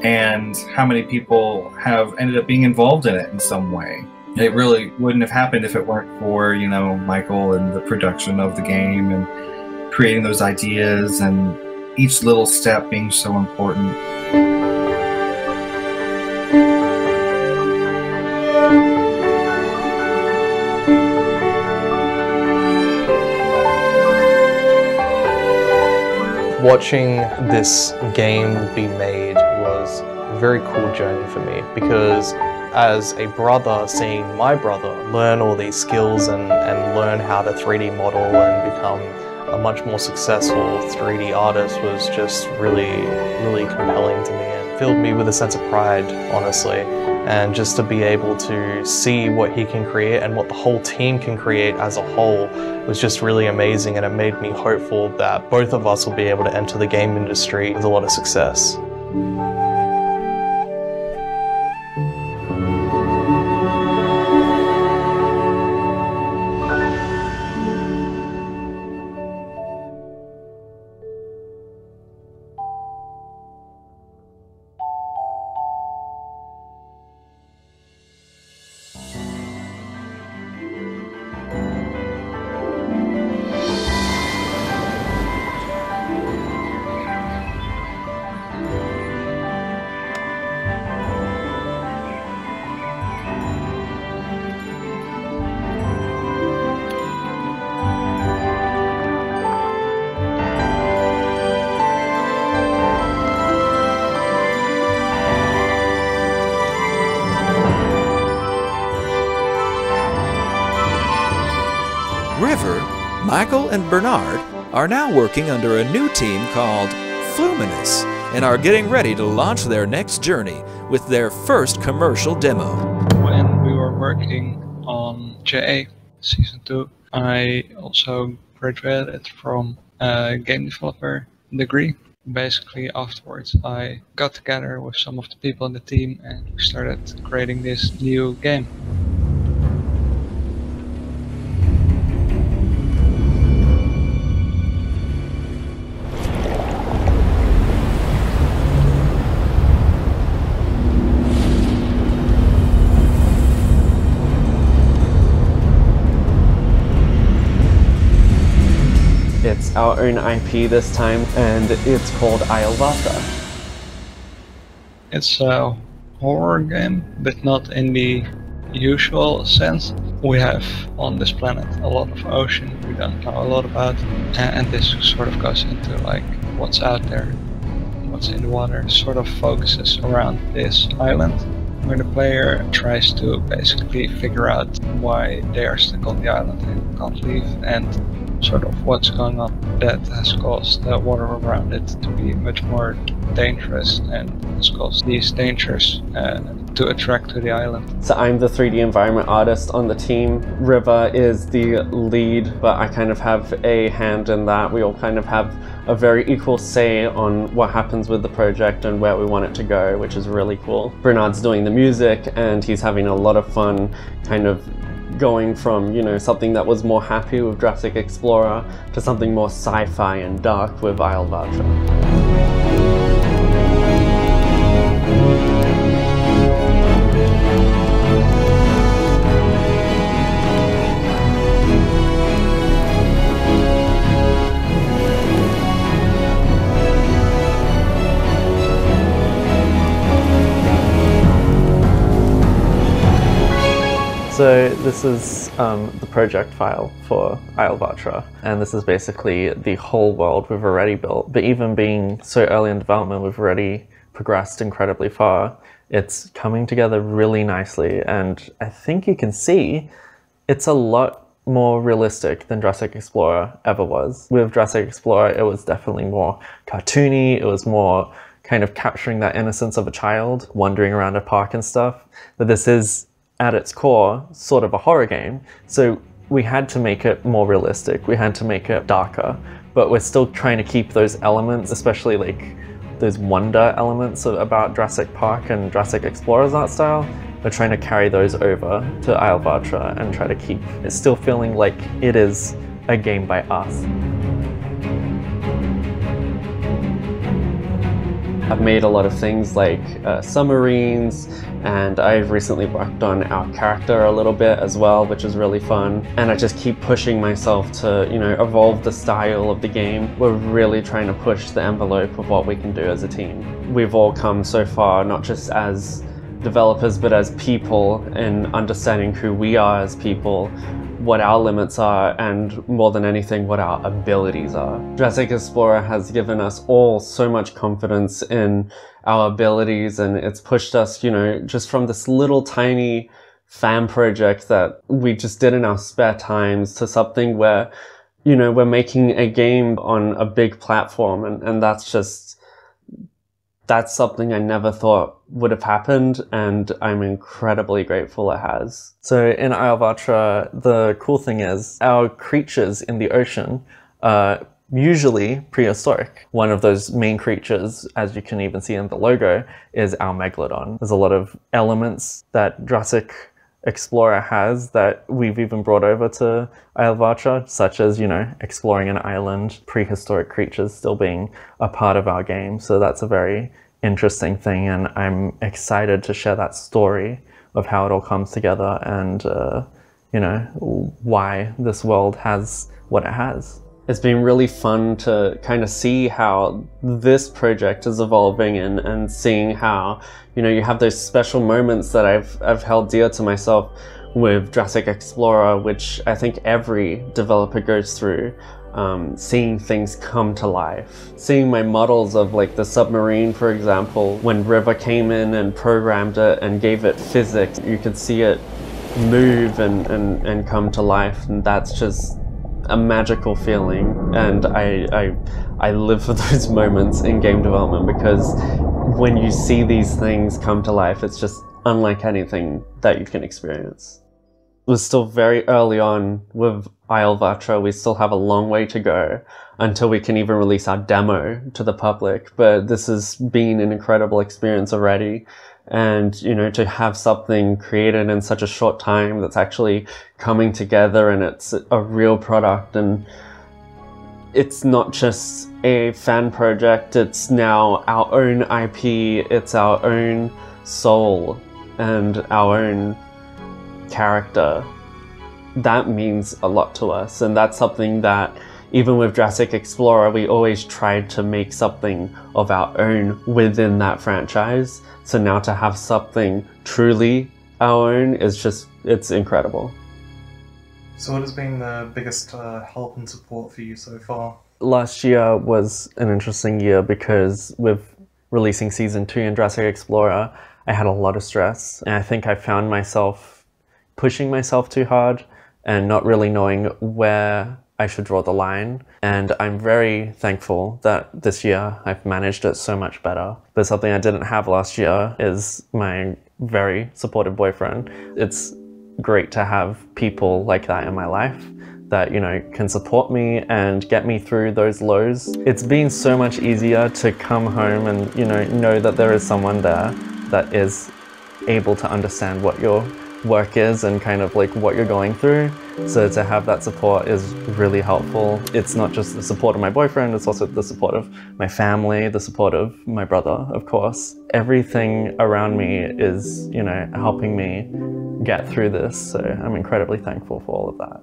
and how many people have ended up being involved in it in some way. It really wouldn't have happened if it weren't for, you know, Michael and the production of the game and creating those ideas and each little step being so important. Watching this game be made was a very cool journey for me, because as a brother, seeing my brother learn all these skills and, and learn how to three D model and become a much more successful three D artist was just really, really compelling to me, and filled me with a sense of pride, honestly. And just to be able to see what he can create and what the whole team can create as a whole was just really amazing, and it made me hopeful that both of us will be able to enter the game industry with a lot of success. Michael and Bernard are now working under a new team called Fluminous and are getting ready to launch their next journey with their first commercial demo. When we were working on J A Season two, I also graduated from a game developer degree. Basically afterwards I got together with some of the people in the team and we started creating this new game. It's our own I P this time, and it's called Isla Vatra. It's a horror game, but not in the usual sense. We have on this planet a lot of ocean we don't know a lot about, and this sort of goes into like what's out there, what's in the water, sort of focuses around this island, where the player tries to basically figure out why they are stuck on the island and can't leave, and sort of what's going on that has caused the water around it to be much more dangerous, and has caused these dangers uh, to attract to the island. So I'm the three D environment artist on the team. River is the lead, but I kind of have a hand in that. We all kind of have a very equal say on what happens with the project and where we want it to go, which is really cool. Bernard's doing the music and he's having a lot of fun kind of going from, you know, something that was more happy with Jurassic Explorer to something more sci-fi and dark with Isla Vatra. So this is um, the project file for Isla Vatra, and this is basically the whole world we've already built. But even being so early in development, we've already progressed incredibly far. It's coming together really nicely, and I think you can see it's a lot more realistic than Jurassic Explorer ever was. With Jurassic Explorer, it was definitely more cartoony, it was more kind of capturing that innocence of a child, wandering around a park and stuff. But this is, at its core, sort of a horror game, so we had to make it more realistic, we had to make it darker, but we're still trying to keep those elements, especially like those wonder elements of, about Jurassic Park and Jurassic Explorer's art style. We're trying to carry those over to Isla Vatra and try to keep it still feeling like it is a game by us. I've made a lot of things like uh, submarines, and I've recently worked on our character a little bit as well, which is really fun. And I just keep pushing myself to, you know, evolve the style of the game. We're really trying to push the envelope of what we can do as a team. We've all come so far, not just as developers, but as people, in understanding who we are as people, what our limits are, and more than anything, what our abilities are. Jurassic Explorer has given us all so much confidence in our abilities, and it's pushed us, you know, just from this little tiny fan project that we just did in our spare times to something where, you know, we're making a game on a big platform, and, and that's just, that's something I never thought would have happened, and I'm incredibly grateful it has. So in Isla Vatra, the cool thing is our creatures in the ocean are usually prehistoric. One of those main creatures, as you can even see in the logo, is our megalodon. There's a lot of elements that Jurassic Explorer has that we've even brought over to Isla Vatra, such as, you know, exploring an island, prehistoric creatures still being a part of our game. So that's a very interesting thing, and I'm excited to share that story of how it all comes together and, uh, you know, why this world has what it has. It's been really fun to kind of see how this project is evolving, and, and seeing how, you know, you have those special moments that I've, I've held dear to myself with Jurassic Explorer, which I think every developer goes through, um, seeing things come to life. Seeing my models of like the submarine, for example, when River came in and programmed it and gave it physics, you could see it move and, and, and come to life, and that's just a magical feeling, and I, I I live for those moments in game development, because when you see these things come to life, it's just unlike anything that you can experience. We're still very early on with Isla Vatra. We still have a long way to go until we can even release our demo to the public, but this has been an incredible experience already. And, you know, to have something created in such a short time that's actually coming together, and it's a real product, and it's not just a fan project, it's now our own I P, it's our own soul and our own character. That means a lot to us, and that's something that even with Jurassic Explorer, we always tried to make something of our own within that franchise. So now to have something truly our own is just, it's incredible. So what has been the biggest uh, help and support for you so far? Last year was an interesting year, because with releasing season two in Jurassic Explorer, I had a lot of stress, and I think I found myself pushing myself too hard and not really knowing where I should draw the line, and I'm very thankful that this year I've managed it so much better. But something I didn't have last year is my very supportive boyfriend. It's great to have people like that in my life that, you know, can support me and get me through those lows. It's been so much easier to come home and, you know, know that there is someone there that is able to understand what your work is and kind of like what you're going through. So to have that support is really helpful. It's not just the support of my boyfriend, it's also the support of my family, the support of my brother, of course. Everything around me is, you know, helping me get through this. So I'm incredibly thankful for all of that.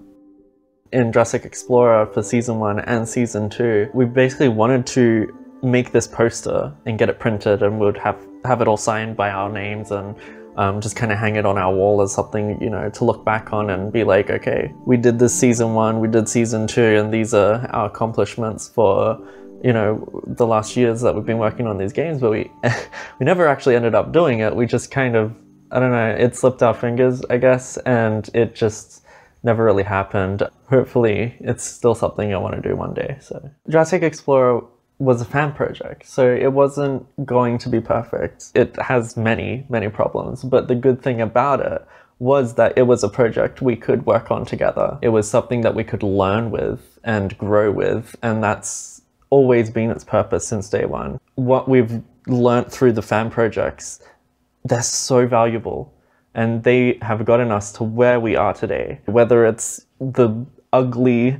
In Jurassic Explorer for season one and season two, we basically wanted to make this poster and get it printed, and we'd have, have it all signed by our names and Um, just kind of hang it on our wall as something, you know, to look back on and be like, okay, we did this season one, we did season two, and these are our accomplishments for, you know, the last years that we've been working on these games. But we, we never actually ended up doing it. We just kind of, I don't know, it slipped our fingers, I guess, and it just never really happened. Hopefully it's still something I want to do one day. So Jurassic Explorer was a fan project, so it wasn't going to be perfect. It has many, many problems, but the good thing about it was that it was a project we could work on together. It was something that we could learn with and grow with, and that's always been its purpose since day one. What we've learned through the fan projects, they're so valuable, and they have gotten us to where we are today. Whether it's the ugly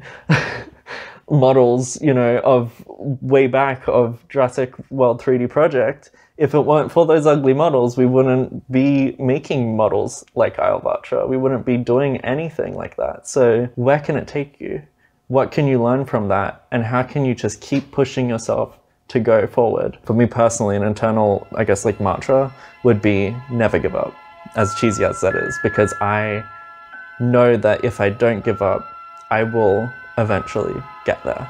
models, you know, of way back of Jurassic World three D Project, if it weren't for those ugly models, we wouldn't be making models like Isla Vatra. We wouldn't be doing anything like that. So where can it take you? What can you learn from that? And how can you just keep pushing yourself to go forward? For me personally, an internal, I guess, like mantra would be never give up, as cheesy as that is, because I know that if I don't give up, I will eventually get there.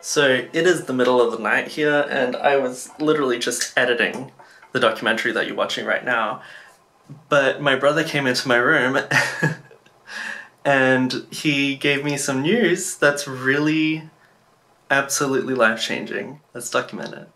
So it is the middle of the night here, and I was literally just editing the documentary that you're watching right now, but my brother came into my room and he gave me some news that's really absolutely life-changing. Let's document it.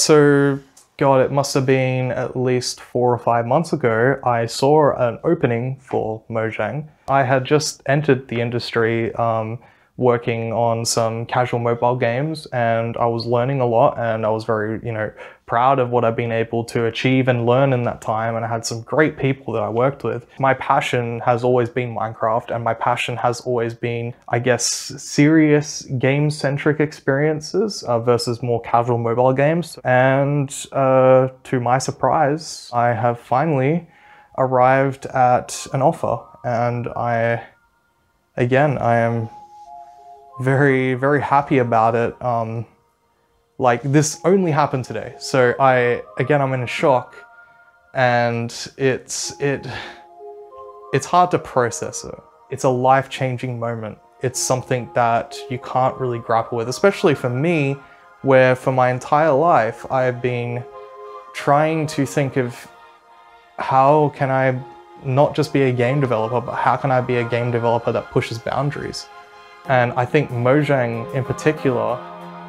So, God, it must have been at least four or five months ago, I saw an opening for Mojang. I had just entered the industry um, working on some casual mobile games, and I was learning a lot, and I was very, you know, proud of what I've been able to achieve and learn in that time, and I had some great people that I worked with. My passion has always been Minecraft, and my passion has always been, I guess, serious game-centric experiences uh, versus more casual mobile games. And uh, to my surprise, I have finally arrived at an offer, and I, again, I am very, very happy about it. Um, Like, this only happened today. So I, again, I'm in a shock, and it's, it, it's hard to process it. It's a life-changing moment. It's something that you can't really grapple with, especially for me, where for my entire life, I've been trying to think of how can I not just be a game developer, but how can I be a game developer that pushes boundaries? And I think Mojang in particular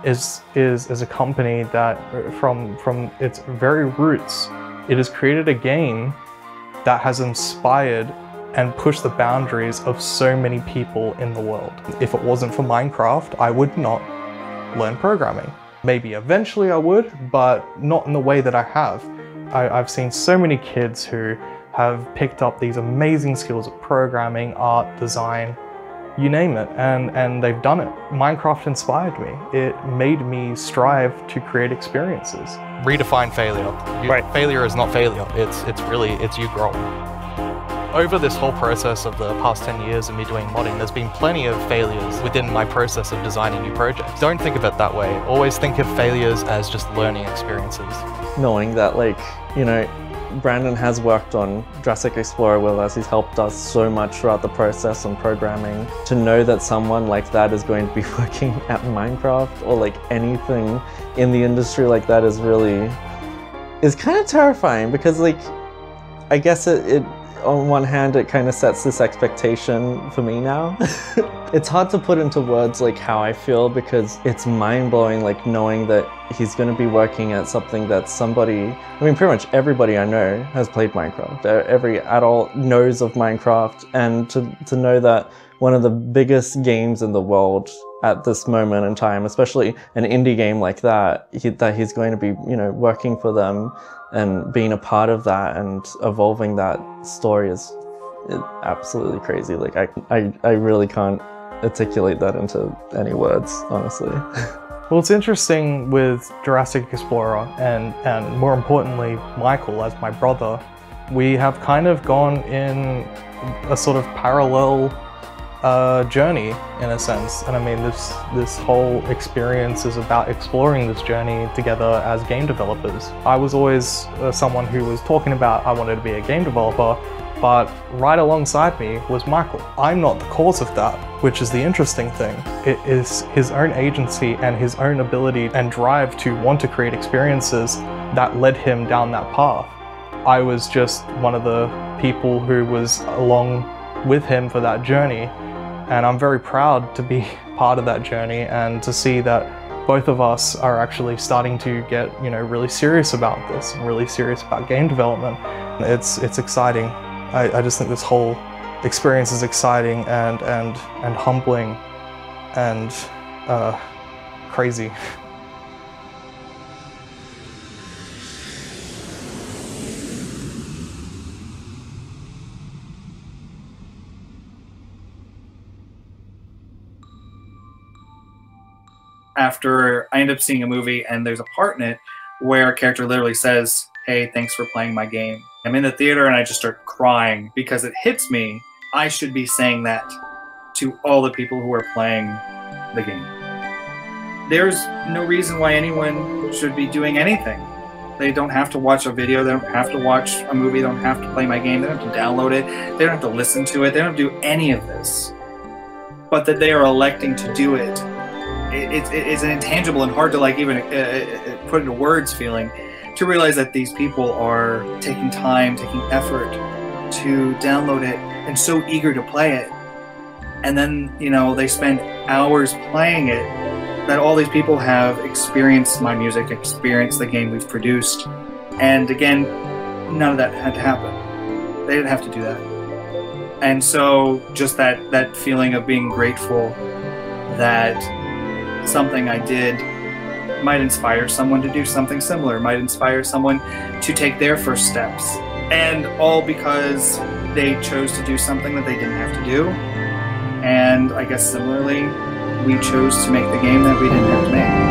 Is, is is a company that from from its very roots, it has created a game that has inspired and pushed the boundaries of so many people in the world. If it wasn't for Minecraft, I would not learn programming. Maybe eventually I would, but not in the way that I have. I, I've seen so many kids who have picked up these amazing skills of programming, art, design, you name it, and, and they've done it. Minecraft inspired me. It made me strive to create experiences. Redefine failure. You, right. Failure is not failure. It's, it's really, it's you growing. Over this whole process of the past ten years of me doing modding, there's been plenty of failures within my process of designing new projects. Don't think of it that way. Always think of failures as just learning experiences. Knowing that, like, you know, Brandon has worked on Jurassic Explorer with us, he's helped us so much throughout the process and programming. To know that someone like that is going to be working at Minecraft or like anything in the industry like that is really, is kind of terrifying, because like I guess it, it on one hand, it kind of sets this expectation for me now. It's hard to put into words like how I feel, because it's mind-blowing, like knowing that he's going to be working at something that somebody, I mean, pretty much everybody I know has played Minecraft. Every adult knows of Minecraft, and to, to know that one of the biggest games in the world at this moment in time, especially an indie game like that, he, that he's going to be, you know, working for them and being a part of that and evolving that story is absolutely crazy. Like, I, I, I really can't articulate that into any words, honestly. Well, it's interesting with Jurassic Explorer and, and more importantly, Michael as my brother, we have kind of gone in a sort of parallel Uh, journey in a sense, and I mean this this whole experience is about exploring this journey together as game developers. I was always uh, someone who was talking about I wanted to be a game developer, but right alongside me was Michael. I'm not the cause of that, which is the interesting thing. It is his own agency and his own ability and drive to want to create experiences that led him down that path. I was just one of the people who was along with him for that journey. And I'm very proud to be part of that journey and to see that both of us are actually starting to get, you know, really serious about this, and really serious about game development. It's it's exciting. I, I just think this whole experience is exciting and and and humbling and uh, crazy. After I end up seeing a movie and there's a part in it where a character literally says, "Hey, thanks for playing my game." I'm in the theater and I just start crying because it hits me. I should be saying that to all the people who are playing the game. There's no reason why anyone should be doing anything. They don't have to watch a video. They don't have to watch a movie. They don't have to play my game. They don't have to download it. They don't have to listen to it. They don't do any of this, but that they are electing to do it. It's, it's an intangible and hard to like even uh, put into words feeling to realize that these people are taking time, taking effort to download it and so eager to play it. And then, you know, they spend hours playing it, that all these people have experienced my music, experienced the game we've produced. And again, none of that had to happen. They didn't have to do that. And so just that, that feeling of being grateful that something I did might inspire someone to do something similar, might inspire someone to take their first steps. And all because they chose to do something that they didn't have to do. And I guess similarly, we chose to make the game that we didn't have to make.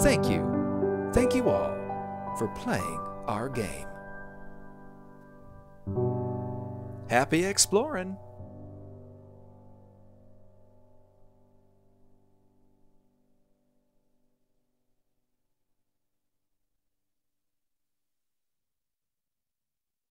Thank you, thank you all for playing our game. Happy exploring!